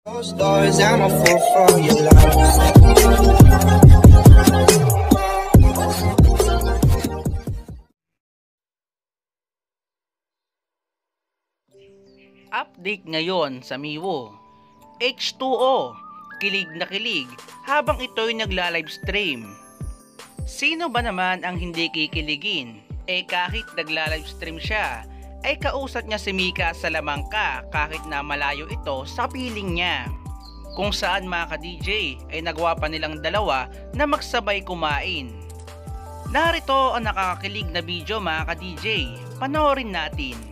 Update ngayon sa H2WO. H2WO, kilig na kilig habang ito'y nagla-livestream. Sino ba naman ang hindi kikiligin? Kahit nagla-livestream siya, kausap niya si Mika Salamanca kahit na malayo ito sa piling niya. Kung saan mga ka-DJ ay nagawa pa nilang dalawa na magsabay kumain. Narito ang nakakakilig na video mga ka-DJ, panoorin natin.